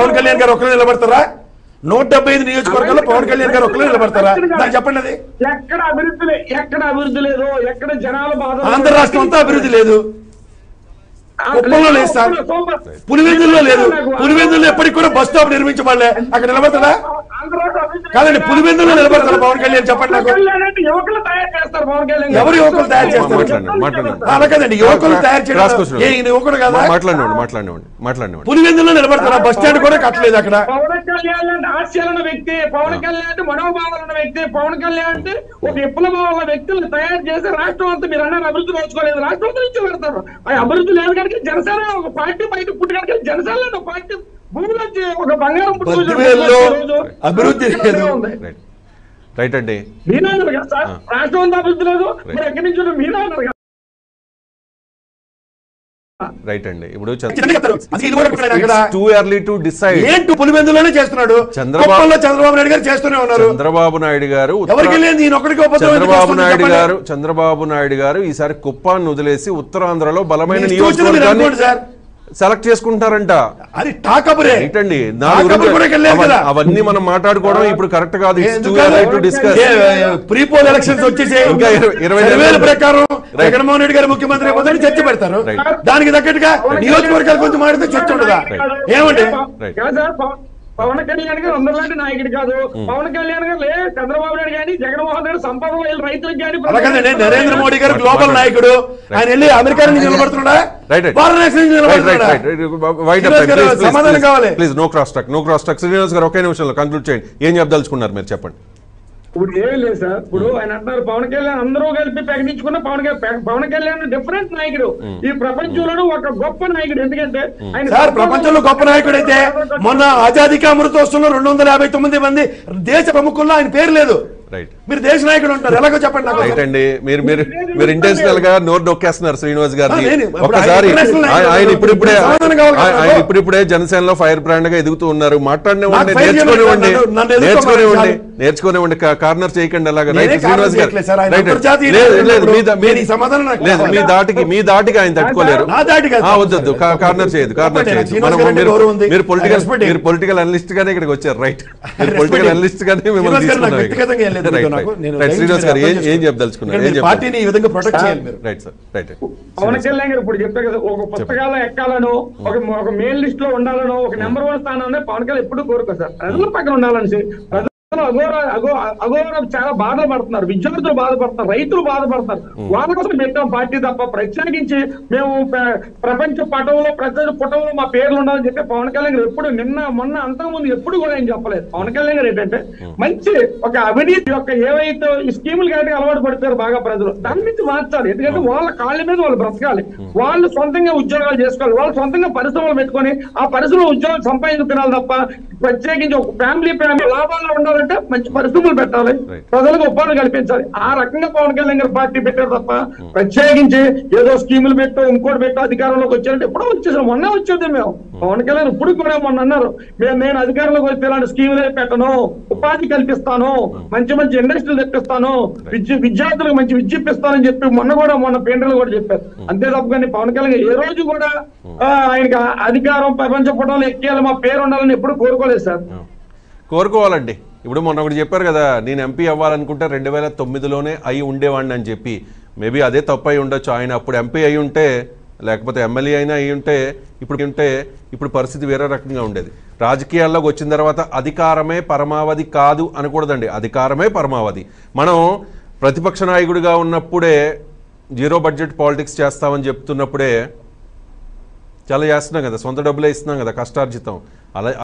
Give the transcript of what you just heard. పవన్ కళ్యాణ్ గారు ఒక్కరే నిలబడతారా 175 నియోజకవర్గంలో పవన్ కళ్యాణ్ గారు ఒక్కరే నిలబడతారా నాకు చెప్పండి అది ఎక్కడ అభివృద్ధి లేదు ఎక్కడ జనాల బాధ ఆంధ్ర రాష్ట్రం అంతా అభివృద్ధి లేదు ఒక్కలోనే సార్ పులివెందుల్లో లేదు పులివెందుల్లో ఎప్పటికి కూడా బస్ స్టాప్ నిర్మించబడలే అక్కడ నిలబడతారా కాదండి పులివెందుల్లో నిలబడతారా పవన్ కళ్యాణ్ చెప్పండి నాకు యువకులు తయారు చేస్తారు పవన్ కళ్యాణ్ ఎవరు యువకులు తయారు చేస్తారు మాట్లాడండి అలాగేనండి యువకులు తయారు చేయడం ఏ యువకుడు కాదా మాట్లాడండి పులివెందుల్లో నిలబడతారా బస్ స్టాండ్ కూడా కట్టలేదు అక్కడ పవన్ కళ్యాణ్ అంటే ఆశయాలను వ్యక్తి పవన్ కళ్యాణ్ అంటే మనోభావాలను వ్యక్తి పవన్ కళ్యాణ్ అంటే ఒక విప్లవాల వ్యక్తులను తయారు చేసి రాష్ట్రం అంతా మీరు అన్నారు అభివృద్ధి నోచుకోలేదు రాష్ట్రం అంతా నుంచి పెడతారు అభివృద్ధి లేదు जनसेन पार्टी बैठक पुटे जनसेन पार्टी भूमि बंगार अभिवृद्धि रईटी राष्ट्रीय अभिवृद्धि చంద్రబాబు నాయుడు గారు ఈసారి కుప్పాన్ని వదిలేసి ఉత్తరాంధ్రలో బలమైన నియోజకవర్గాన్ని సెలెక్ట్ చేసుకుంటారంట అవన్నీ మనం మాట్లాడుకోవడం ఇప్పుడు కరెక్ట్ కాదు జగన్మోహన్ రెడ్డి గారు ముఖ్యమంత్రి అయిపోతారని చర్చ పెడతారు దానికి తగ్గట్టుగా నియోజకవర్గాల గురించి మాట్లాడితే చర్చ ఉండదా ఏమండి పవన్ కళ్యాణ్ గారు అందరిలాంటి నాయకుడు కాదు పవన్ కళ్యాణ్ గారు లే చంద్రబాబు నాయుడు గానీ జగన్మోహన్ రెడ్డి సంపద రైతులకు కానీ అలాగే నరేంద్ర మోడీ గారు గ్లోబల్ నాయకుడు ఆయన వెళ్ళి అమెరికా నుంచి నిలబడుతున్నా సమాధానం కావాలి please no cross talk Srinivas గారు ఒకే నిమిషంలో కంక్లూడ్ చేయండి ఏం చెప్పదలుచుకున్నారు మీరు చెప్పండి ఇప్పుడు ఏమి లేదు సార్ ఇప్పుడు ఆయన అంటున్నారు పవన్ కళ్యాణ్ అందరూ కలిపి ప్రకటించుకున్న పవన్ కళ్యాణ్ డిఫరెంట్ నాయకుడు ఈ ప్రపంచంలో ఒక గొప్ప నాయకుడు ఎందుకంటే సార్ ప్రపంచంలో గొప్ప నాయకుడు అయితే మొన్న ఆజాదీ కా అమృతోత్సవంలో 259 మంది దేశ ప్రముఖుల్లో ఆయన పేరు లేదు మీరు దేశ నాయకుడు ఉంటారు ఎలాగో చెప్పండి నాకు రైట్ అండి మీరు మీరు మీరు ఇంటర్నేషనల్ గా నోరు నొక్కేస్తున్నారు శ్రీనివాస్ గారిని ఒకసారి ఆయన ఇప్పుడిప్పుడే జనసేనలో ఫైర్ బ్రాండ్ గా ఎదుగుతూ ఉన్నారు మాట్లాడినవ్వండి నేర్చుకునేవ్వండి కార్నర్ చేయకండి అలాగా రైట్ శ్రీనివాస్ గారు లేదు మీ దాటికి ఆయన తట్టుకోలేరు వద్దొద్దు కార్నర్ చేయదు మీరు పొలిటికల్ అనలిస్ట్ గానే ఇక్కడికి వచ్చారు రైట్ పొలిటికల్ అనలిస్ట్ గానే మిమ్మల్ని తీసుకున్నారు పవన్ కళ్యాణ్ గారు ఇప్పుడు చెప్తారు కదా ఒక పుస్తకాల్లో ఎక్కాలను ఒక మెయిన్ లిస్ట్ లో ఉండాలను ఒక నెంబర్ 1 స్థానాన్ని పవన్ కళ్యాణ్ ఎప్పుడు కోరుకో సార్ ప్రజల పక్కన ఉండాలని అఘోర చాలా బాధపడుతున్నారు విద్యార్థులు బాధపడుతున్నారు రైతులు బాధపడుతున్నారు వాళ్ళ కోసం పెట్టాం పార్టీ తప్ప ప్రత్యేకించి మేము ప్రపంచ పటంలో ప్రపంచ పుటంలో మా పేర్లు ఉండాలని చెప్పి పవన్ కళ్యాణ్ గారు ఎప్పుడు నిన్న మొన్న అంతకుముందు ఎప్పుడు కూడా ఏం చెప్పలేదు పవన్ కళ్యాణ్ గారు ఏంటంటే మంచి ఒక అవినీతి యొక్క ఏవైతే ఈ స్కీములు కాబట్టి అలవాటు పడతారు బాగా ప్రజలు దాని నుంచి మార్చాలి ఎందుకంటే వాళ్ళ కాళ్ళ మీద వాళ్ళు బ్రతకాలి వాళ్ళు సొంతంగా ఉద్యోగాలు చేసుకోవాలి వాళ్ళు సొంతంగా పరిశ్రమలు పెట్టుకొని ఆ పరిశ్రమ ఉద్యోగాలు సంపాదించుకోవాలి తప్ప ప్రత్యేకించి ఒక ఫ్యామిలీ లాభాల్లో ఉండాలి మంచి పరిస్థితులు పెట్టాలి ప్రజలకు ఉపాధి కల్పించాలి ఆ రకంగా పవన్ కళ్యాణ్ గారు పార్టీ పెట్టారు తప్ప ప్రత్యేకించి ఏదో స్కీములు పెట్టో ఇంకోటి పెట్టో అధికారంలోకి వచ్చారంటే ఎప్పుడో వచ్చేసాం మొన్న వచ్చేది మేము పవన్ కళ్యాణ్ ఇప్పుడు కూడా మొన్న అన్నారు నేను అధికారంలోకి వస్తే ఇలాంటి స్కీములు పెట్టను ఉపాధి కల్పిస్తాను మంచి ఇండస్ట్రీలు తెప్పిస్తాను విద్యార్థులకు మంచి విద్య ఇప్పిస్తానని చెప్పి మొన్న పేండ్రలు కూడా చెప్పారు అంతే తప్ప కానీ పవన్ కళ్యాణ్ గారు ఏ రోజు కూడా ఆయనకి అధికారం ప్రపంచ పటంలో ఎక్కేయాలి మా పేరు ఉండాలని ఎప్పుడు కోరుకోలేదు సార్ కోరుకోవాలండి ఇప్పుడు మొన్న ఒకటి చెప్పారు కదా నేను ఎంపీ అవ్వాలనుకుంటే 2009లోనే అయి ఉండేవాడిని అని చెప్పి మేబీ అదే తప్పు అయి ఉండొచ్చు ఆయన అప్పుడు ఎంపీ అయి ఉంటే లేకపోతే ఎమ్మెల్యే అయినా అయి ఉంటే ఇప్పుడు పరిస్థితి వేరే రకంగా ఉండేది రాజకీయాల్లోకి వచ్చిన తర్వాత అధికారమే పరమావధి కాదు అనకూడదండి అధికారమే పరమావధి మనం ప్రతిపక్ష నాయకుడిగా ఉన్నప్పుడే జీరో బడ్జెట్ పాలిటిక్స్ చేస్తామని చెప్తున్నప్పుడే చాలా చేస్తున్నాం కదా సొంత డబ్బులే ఇస్తున్నాం కదా కష్టార్జితం అలా